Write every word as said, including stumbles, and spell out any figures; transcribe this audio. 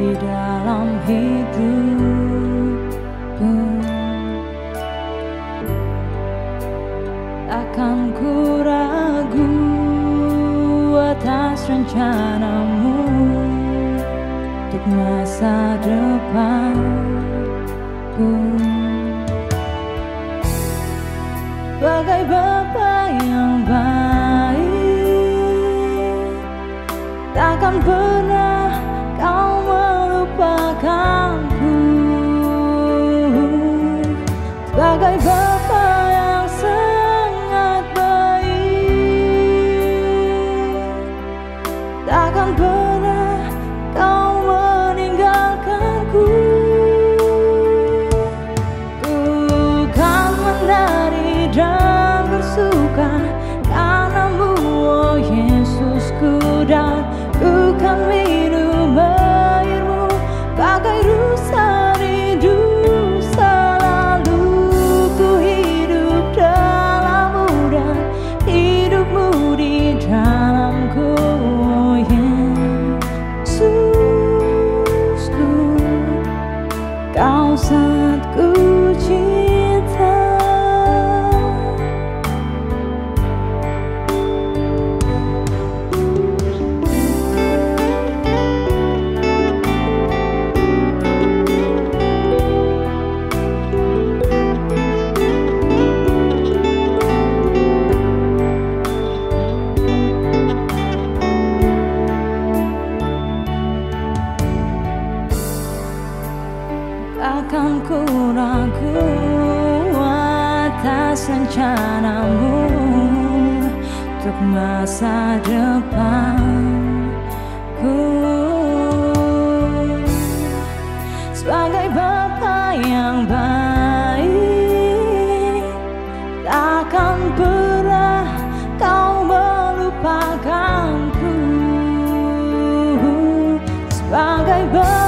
di dalam hidupku, takkan ku ragu atas rencanamu untuk masa depanku. Bagai Bapa yang baik, takkan pernah kau melupakanku. Bagai Bapa yang sangat baik, takkan pernah kau meninggalkanku. Ku kan menari dan bersuka karena-Mu, oh Yesusku, dan ku kan minum air-Mu bagai rusa rindu selalu. Ku hidup dalam-Mu dan hidup-Mu di dalamku, oh Yesusku, Kau sangat ku cinta. Takkan ku ragu atas rencanamu untuk masa depanku. Sebagai Bapa yang baik, takkan pernah kau melupakanku. Sebagai Bapa